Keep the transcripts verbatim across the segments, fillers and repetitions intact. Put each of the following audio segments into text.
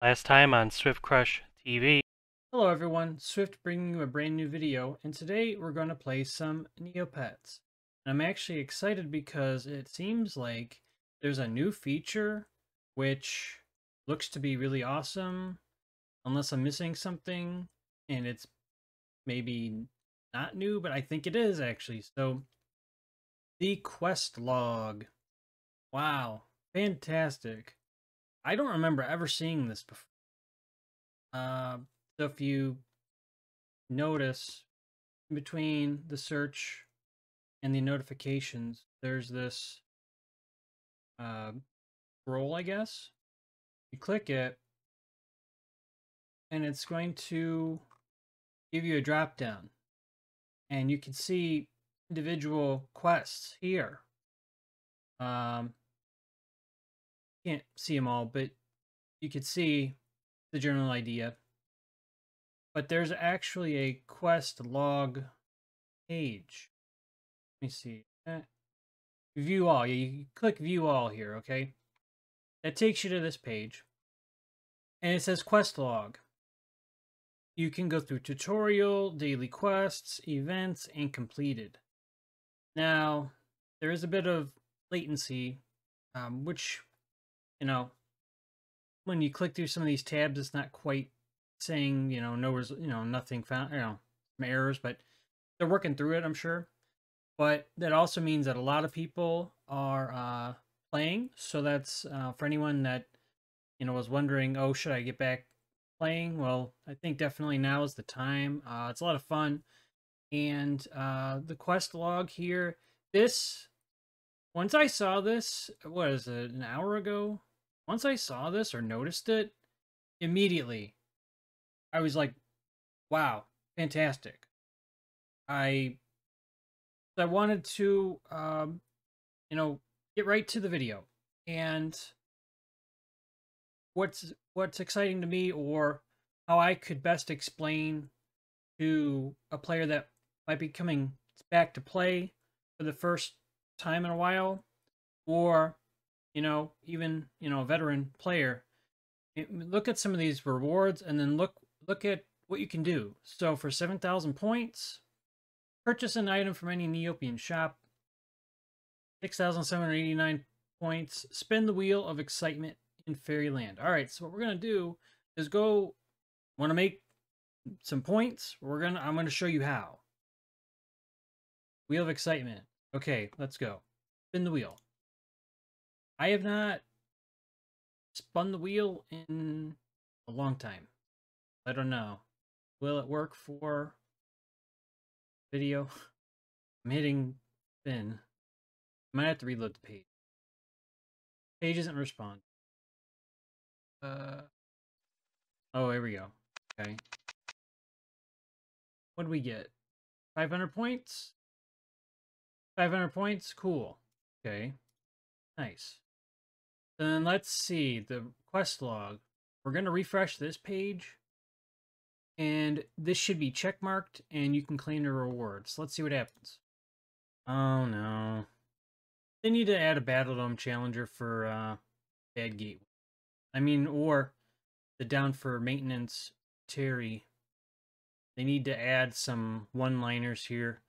Last time on Swift Crush T V. Hello everyone, Swift bringing you a brand new video, and today we're going to play some Neopets. And I'm actually excited because it seems like there's a new feature which looks to be really awesome, unless I'm missing something, and it's maybe not new, but I think it is actually. So, the quest log. Wow, fantastic. I don't remember ever seeing this before. Uh, so if you notice, between the search and the notifications, there's this uh, scroll, I guess. You click it, and it's going to give you a drop down. And you can see individual quests here. Um, Can't see them all, but you could see the general idea. But there's actually a quest log page. Let me see. Eh. View all. You click view all here, okay? That takes you to this page. And it says quest log. You can go through tutorial, daily quests, events, and completed. Now, there is a bit of latency, um, which... You know, when you click through some of these tabs, it's not quite saying, you know, no, you know, nothing found, you know, some errors, but they're working through it, I'm sure. But that also means that a lot of people are uh, playing. So that's uh, for anyone that, you know, was wondering, oh, should I get back playing? Well, I think definitely now is the time. Uh, it's a lot of fun. And uh, the quest log here, this, once I saw this, what is it, an hour ago? Once I saw this or noticed it, immediately, I was like, wow, fantastic. I I wanted to, um, you know, get right to the video. And what's, what's exciting to me, or how I could best explain to a player that might be coming back to play for the first time in a while, or, you know, even, you know, a veteran player, look at some of these rewards and then look look at what you can do. So for seven thousand points, purchase an item from any Neopoint shop. six thousand seven hundred eighty-nine points. Spin the Wheel of Excitement in Fairyland. All right, so what we're going to do is go, want to make some points. We're going to, I'm going to show you how. Wheel of Excitement. Okay, let's go. Spin the wheel. I have not spun the wheel in a long time. I don't know. Will it work for video? I'm hitting spin. Might have to reload the page. Page isn't responding. Uh, oh, here we go. Okay. What did we get? five hundred points? five hundred points, cool. Okay, nice. Then let's see the quest log. We're gonna refresh this page, and this should be checkmarked, and you can claim the rewards. Let's see what happens. Oh no! They need to add a Battle Dome challenger for uh, Bad Gateway. I mean, or the down for maintenance Terry. They need to add some one-liners here.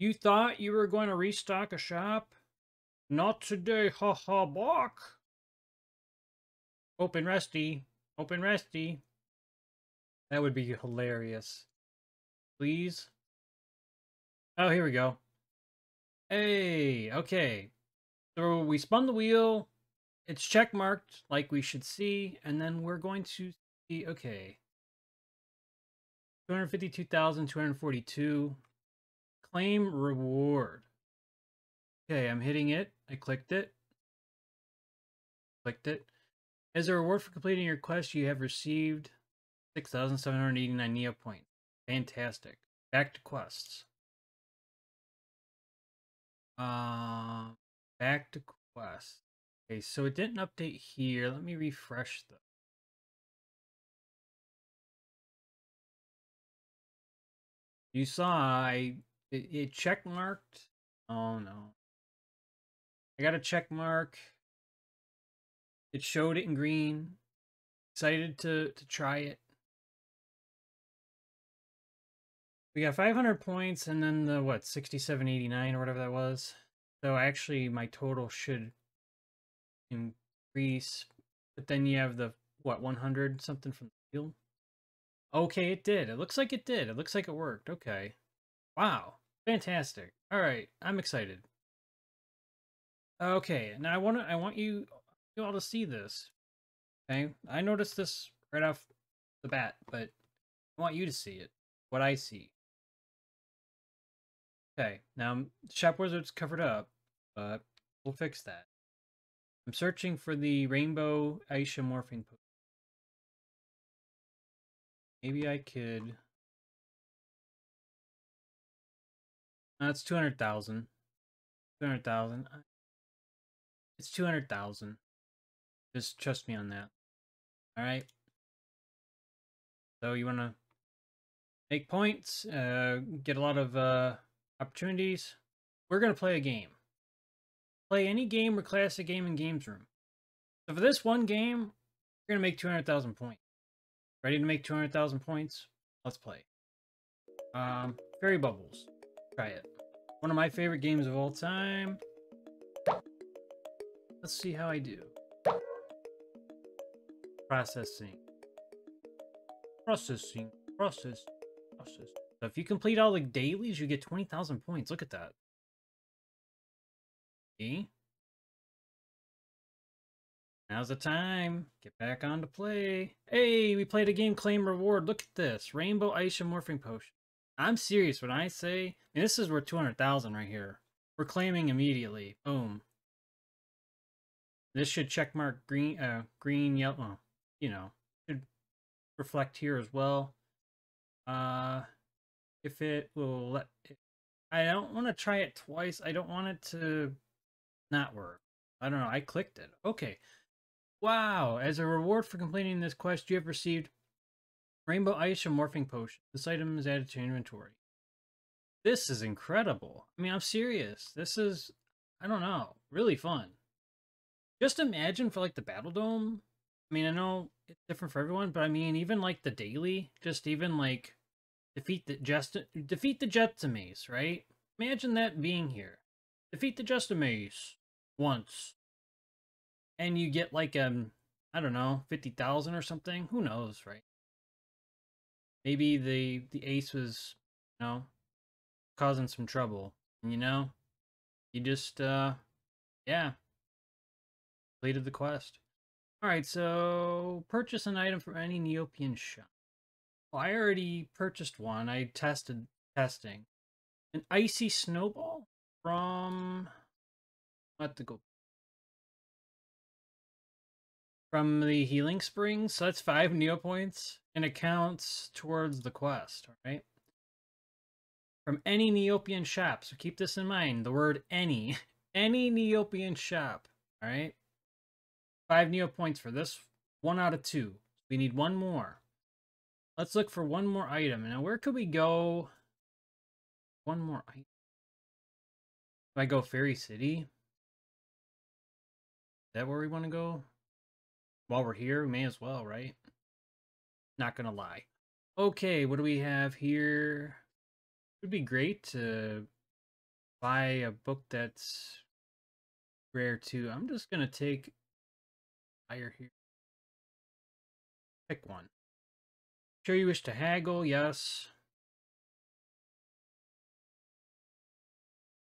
You thought you were going to restock a shop? Not today, ha ha, bark. Open Resty. Open Resty. That would be hilarious. Please. Oh, here we go. Hey, okay. So we spun the wheel. It's checkmarked like we should see. And then we're going to see, okay. two hundred fifty-two thousand two hundred forty-two. Claim reward. Okay, I'm hitting it. I clicked it. Clicked it. As a reward for completing your quest, you have received six thousand seven hundred eighty-nine Neopoints. Fantastic. Back to quests. Uh, back to quests. Okay, so it didn't update here. Let me refresh the. You saw I... It, it check marked. Oh no. I got a check mark. It showed it in green. Excited to, to try it. We got five hundred points and then the, what, sixty-seven eighty-nine or whatever that was. So actually my total should increase. But then you have the, what, one hundred something from the field? Okay, it did. It looks like it did. It looks like it worked. Okay. Wow. Fantastic. All right. I'm excited. Okay. Now I want to, I want you, you all to see this. Okay. I noticed this right off the bat, but I want you to see it. What I see. Okay. Now, Shop Wizard's covered up, but we'll fix that. I'm searching for the Rainbow Aisha Morphing Potion. Maybe I could... That's no, two hundred thousand. two hundred thousand. It's two hundred thousand. Just trust me on that. Alright. So you want to make points, uh, get a lot of uh, opportunities. We're going to play a game. Play any game or classic game in Games Room. So for this one game, we're going to make two hundred thousand points. Ready to make two hundred thousand points? Let's play. Um, Fairy Bubbles. Try it. One of my favorite games of all time. Let's see how I do. Processing. Processing. Process. Process. So if you complete all the dailies, you get twenty thousand points. Look at that. See? Now's the time. Get back on to play. Hey, we played a game, claim reward. Look at this. Rainbow Aisha Morphing Potion. I'm serious when I say, I mean, this is worth two hundred thousand right here. We're claiming immediately. Boom. This should checkmark green, uh, green, yellow, you know, should reflect here as well. Uh, if it will let, it, I don't want to try it twice. I don't want it to not work. I don't know. I clicked it. Okay. Wow, as a reward for completing this quest, you have received Rainbow Aisha Morphing Potion. This item is added to your inventory. This is incredible. I mean, I'm serious. This is, I don't know, really fun. Just imagine for, like, the Battle Dome. I mean, I know it's different for everyone, but I mean, even, like, the daily, just even, like, defeat the, just, defeat the Jetsamace, right? Imagine that being here. Defeat the Jetsamace once. And you get like, um, I don't know, fifty thousand or something. Who knows, right? Maybe the, the ace was, you know, causing some trouble. You know? You just, uh, yeah. Completed the quest. Alright, so purchase an item from any Neopoint shop. Well, I already purchased one. I tested testing. An icy snowball from... I'll have to go. From the Healing Springs, so that's five Neopoints, and it counts towards the quest, alright? From any Neopoint shop, so keep this in mind, the word any. Any Neopoint shop, alright? Five Neopoints for this, one out of two. We need one more. Let's look for one more item. Now, where could we go? One more item. If I go Fairy City? Is that where we want to go? While we're here, we may as well, right? Not gonna lie. Okay, what do we have here? It would be great to buy a book that's rare too. I'm just gonna take higher here. Pick one. Sure you wish to haggle, yes.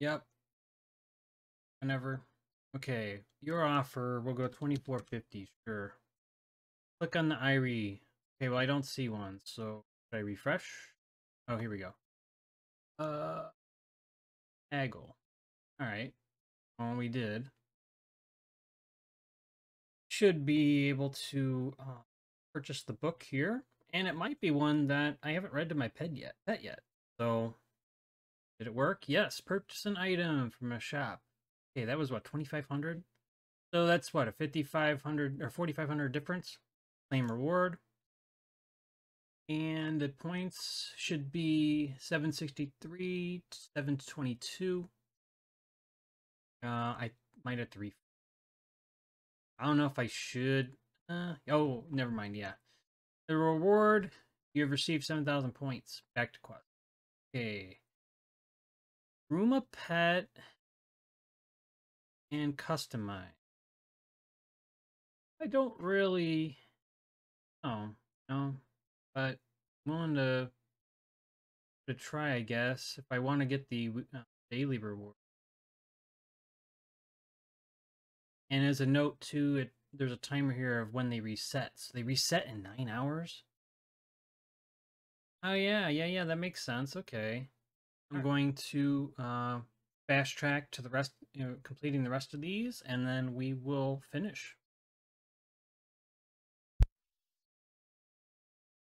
Yep. Whenever. Okay, your offer will go twenty-four fifty, sure. Click on the I R E. Okay, well, I don't see one, so should I refresh? Oh, here we go. Uh, haggle. All right, well, we did. Should be able to uh, purchase the book here, and it might be one that I haven't read to my pet yet. Pet yet. So, did it work? Yes, purchase an item from a shop. Okay, that was what, twenty-five hundred? So that's what, a fifty-five hundred or forty-five hundred difference? Claim reward. And the points should be seven sixty-three, seven twenty-two. Uh, I might have three. I don't know if I should. Uh, oh, never mind. Yeah. The reward, you have received seven thousand points. Back to quest. Okay. Groom a pet and customize. I don't really. Oh, no. But I'm willing to, to try, I guess, if I want to get the uh, daily reward. And as a note, too, it, there's a timer here of when they reset. So they reset in nine hours? Oh, yeah, yeah, yeah, that makes sense. Okay. I'm All going right. to uh, fast track to the rest, you know, completing the rest of these, and then we will finish.